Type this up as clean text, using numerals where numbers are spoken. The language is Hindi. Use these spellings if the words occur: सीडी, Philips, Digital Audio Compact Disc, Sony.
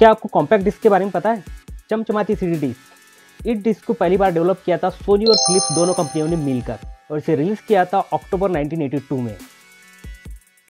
क्या आपको कॉम्पैक्ट डिस्क के बारे में पता है? चमचमाती सीडी डिस्क। इस डिस्क को पहली बार डेवलप किया था सोनी और फिलिप्स दोनों कंपनियों ने मिलकर और इसे रिलीज़ किया था अक्टूबर 1982 में।